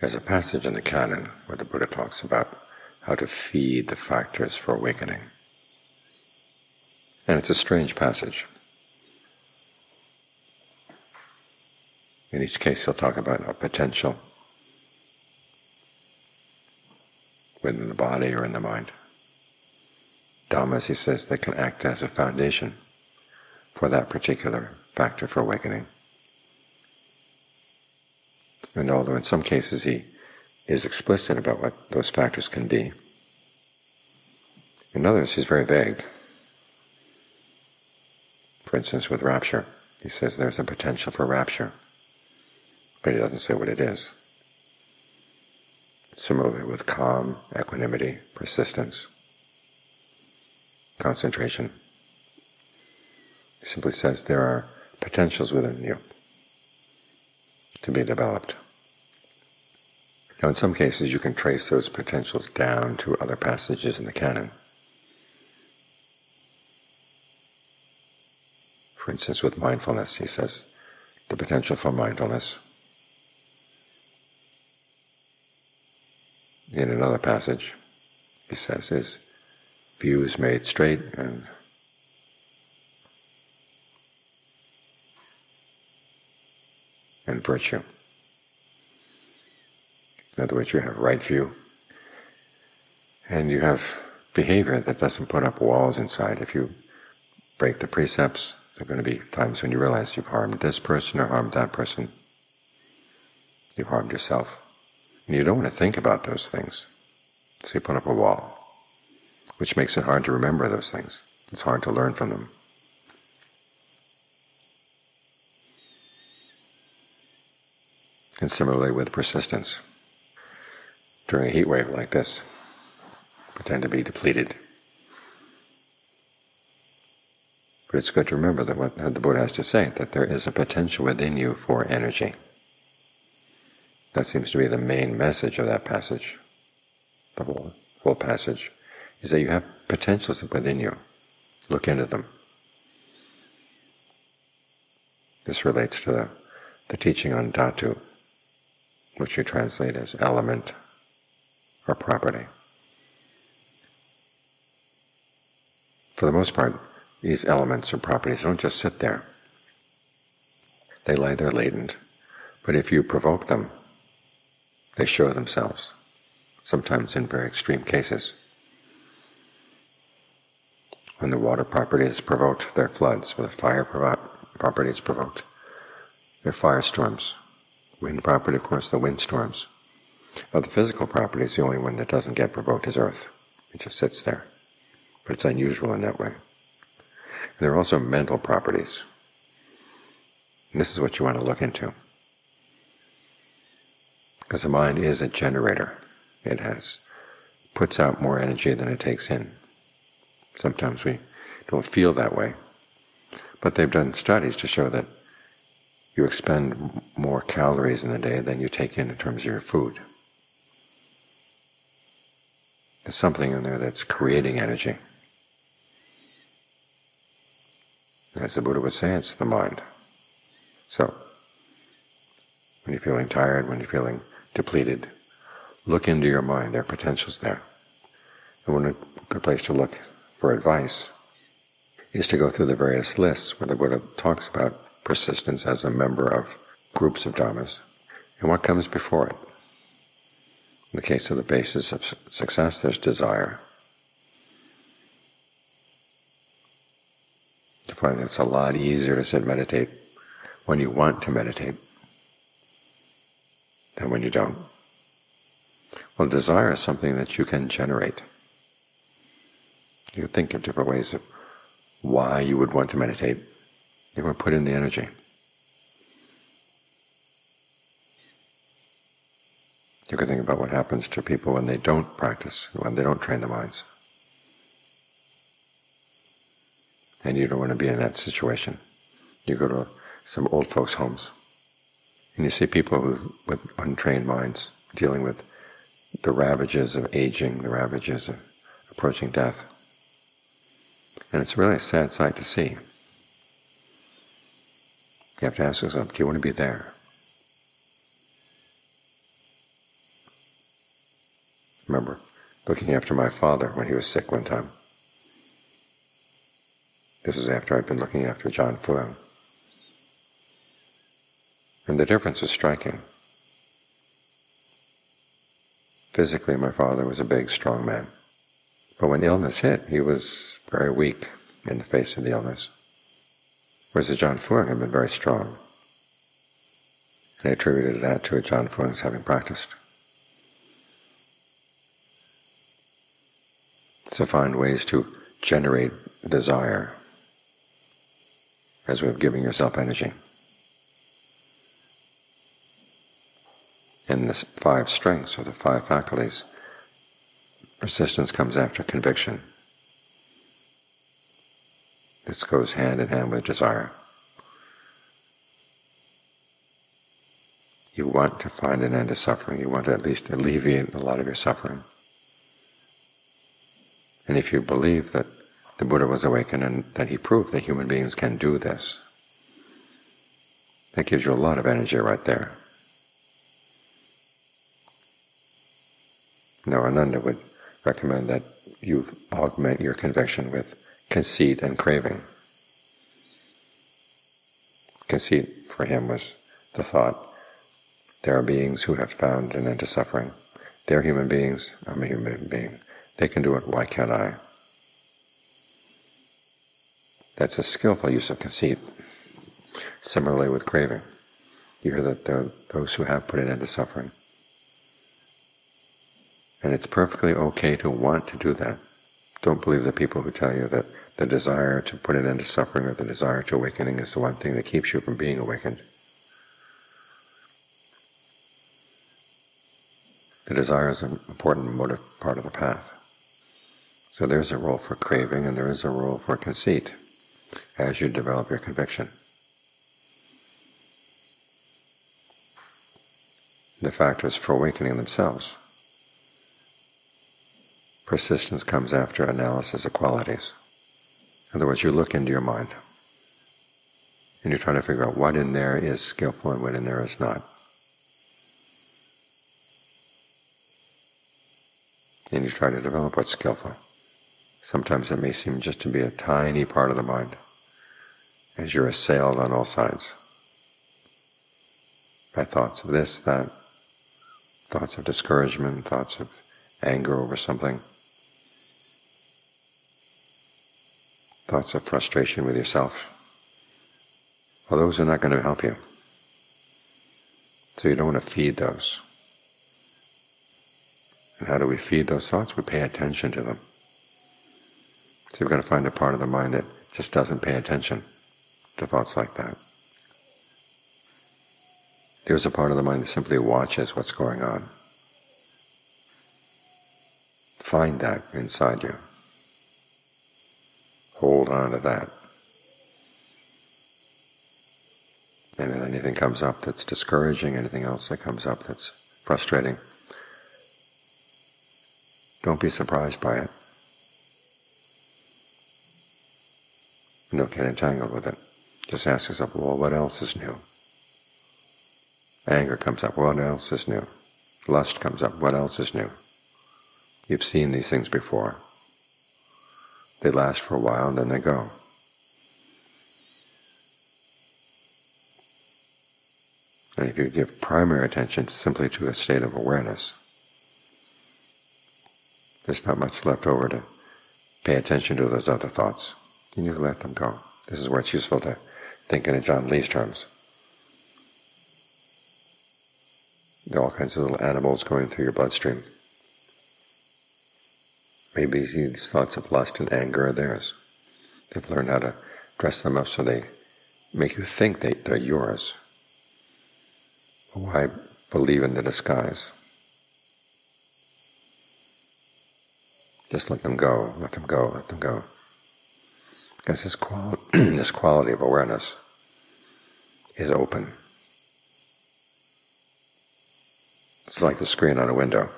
There's a passage in the canon where the Buddha talks about how to feed the factors for awakening. And it's a strange passage. In each case he'll talk about a potential within the body or in the mind. Dhammas, he says, they can act as a foundation for that particular factor for awakening. And although in some cases he is explicit about what those factors can be, in others he's very vague. For instance, with rapture, he says there's a potential for rapture, but he doesn't say what it is. Similarly with calm, equanimity, persistence, concentration. He simply says there are potentials within you to be developed. Now in some cases you can trace those potentials down to other passages in the canon. For instance, with mindfulness, he says the potential for mindfulness. In another passage, he says, is views made straight and virtue. In other words, you have right view, and you have behavior that doesn't put up walls inside. If you break the precepts, there are going to be times when you realize you've harmed this person or harmed that person. You've harmed yourself. And you don't want to think about those things, so you put up a wall, which makes it hard to remember those things. It's hard to learn from them. And similarly with persistence. During a heat wave like this, we tend to be depleted. But it's good to remember that what the Buddha has to say, that there is a potential within you for energy. That seems to be the main message of that passage. The whole passage is that you have potentials within you. Look into them. This relates to the teaching on Dhatu, which you translate as element or property. For the most part, these elements or properties don't just sit there. They lie there latent, but if you provoke them, they show themselves, sometimes in very extreme cases. When the water property is provoked, there are floods. When the fire property is provoked, there are firestorms. Wind property, of course, the windstorms. Of the physical properties, the only one that doesn't get provoked is earth. It just sits there. But it's unusual in that way. And there are also mental properties. And this is what you want to look into. Because the mind is a generator. It puts out more energy than it takes in. Sometimes we don't feel that way. But they've done studies to show that you expend more calories in a day than you take in terms of your food. There's something in there that's creating energy. As the Buddha would say, it's the mind. So, when you're feeling tired, when you're feeling depleted, look into your mind. There are potentials there. And one good place to look for advice is to go through the various lists where the Buddha talks about persistence as a member of groups of dhammas, and what comes before it. In the case of the basis of success, there's desire. You find it's a lot easier to sit and meditate when you want to meditate than when you don't. Well, desire is something that you can generate. You can think of different ways of why you would want to meditate. You want to put in the energy. You can think about what happens to people when they don't practice, when they don't train their minds. And you don't want to be in that situation. You go to some old folks' homes, and you see people with untrained minds dealing with the ravages of aging, the ravages of approaching death. And it's really a sad sight to see. You have to ask yourself, do you want to be there? remember looking after my father when he was sick one time. This was after I'd been looking after John Fuang. And the difference was striking. Physically, my father was a big, strong man. But when illness hit, he was very weak in the face of the illness. Whereas John Fuang had been very strong. I attributed that to John Fuang's having practiced. So find ways to generate desire as a way of giving yourself energy. In the five strengths, or the five faculties, persistence comes after conviction. This goes hand in hand with desire. You want to find an end to suffering. You want to at least alleviate a lot of your suffering. And if you believe that the Buddha was awakened and that he proved that human beings can do this, that gives you a lot of energy right there. Now, Ananda would recommend that you augment your conviction with conceit and craving. Conceit for him was the thought, there are beings who have found an end to suffering. They're human beings, I'm a human being. They can do it, why can't I? That's a skillful use of conceit. Similarly with craving. You hear that there are those who have put an end to suffering. And it's perfectly okay to want to do that. Don't believe the people who tell you that the desire to put an end to suffering or the desire to awakening is the one thing that keeps you from being awakened. The desire is an important motive part of the path. So there's a role for craving and there is a role for conceit as you develop your conviction. The factors for awakening themselves. Persistence comes after analysis of qualities. In other words, you look into your mind and you're trying to figure out what in there is skillful and what in there is not. And you try to develop what's skillful. Sometimes it may seem just to be a tiny part of the mind as you're assailed on all sides by thoughts of this, that, thoughts of discouragement, thoughts of anger over something, thoughts of frustration with yourself. Well, those are not going to help you. So you don't want to feed those. And how do we feed those thoughts? We pay attention to them. So you've got to find a part of the mind that just doesn't pay attention to thoughts like that. There's a part of the mind that simply watches what's going on. Find that inside you. Hold on to that. And if anything comes up that's discouraging, anything else that comes up that's frustrating, don't be surprised by it. And don't get entangled with it. Just ask yourself, well, what else is new? Anger comes up, what else is new? Lust comes up, what else is new? You've seen these things before. They last for a while and then they go. And if you give primary attention simply to a state of awareness, there's not much left over to pay attention to those other thoughts. You need to let them go. This is where it's useful to think in John Lee's terms. There are all kinds of little animals going through your bloodstream. Maybe these thoughts of lust and anger are theirs. They've learned how to dress them up so they make you think they're yours. Why believe in the disguise? Just let them go, let them go, let them go. Because this quality of awareness is open. It's like the screen on a window.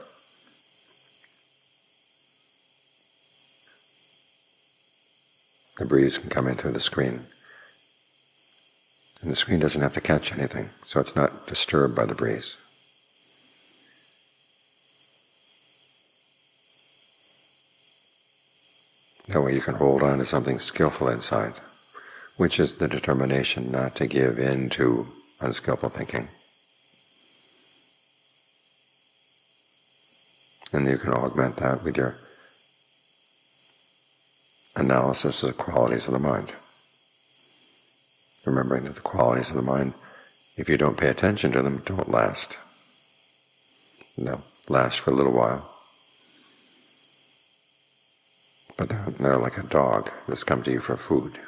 The breeze can come in through the screen, and the screen doesn't have to catch anything, so it's not disturbed by the breeze. That way you can hold on to something skillful inside, which is the determination not to give in to unskillful thinking. And you can augment that with your analysis of the qualities of the mind. Remembering that the qualities of the mind, if you don't pay attention to them, don't last. They'll last for a little while. But they're like a dog that's come to you for food.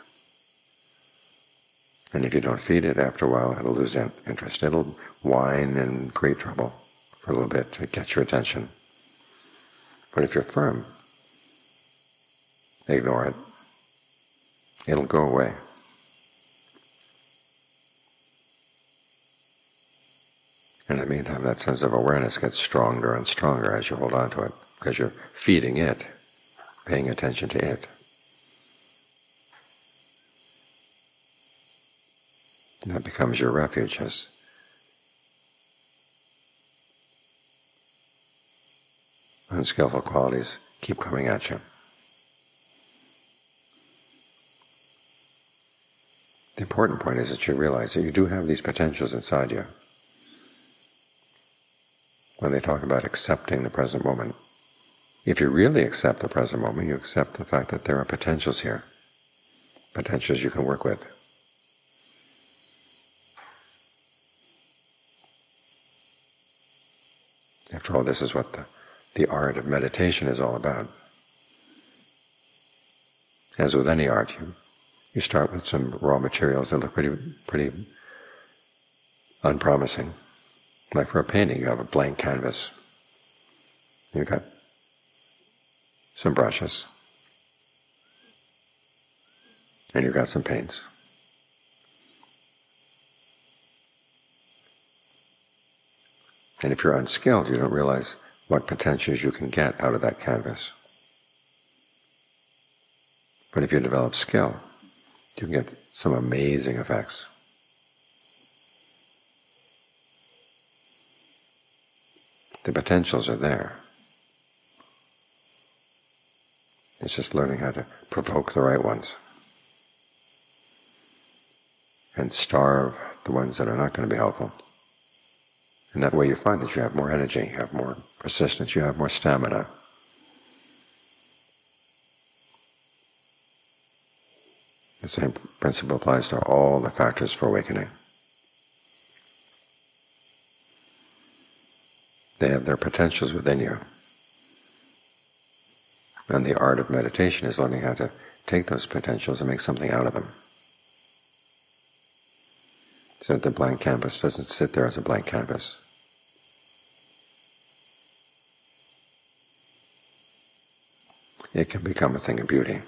And if you don't feed it, after a while it'll lose interest. It'll whine and create trouble for a little bit to get your attention. But if you're firm, ignore it, it'll go away. And in the meantime, that sense of awareness gets stronger and stronger as you hold on to it, because you're feeding it, paying attention to it. And that becomes your refuge. As unskillful qualities keep coming at you, the important point is that you realize that you do have these potentials inside you. When they talk about accepting the present moment, if you really accept the present moment, you accept the fact that there are potentials here, potentials you can work with. After all, this is what the art of meditation is all about. As with any art, you start with some raw materials that look pretty unpromising. Like for a painting, you have a blank canvas. You've got some brushes, and you've got some paints. And if you're unskilled, you don't realize what potentials you can get out of that canvas. But if you develop skill, you can get some amazing effects. The potentials are there. It's just learning how to provoke the right ones and starve the ones that are not going to be helpful. And that way you find that you have more energy, you have more persistence, you have more stamina. The same principle applies to all the factors for awakening. They have their potentials within you. And the art of meditation is learning how to take those potentials and make something out of them, so that the blank canvas doesn't sit there as a blank canvas. It can become a thing of beauty.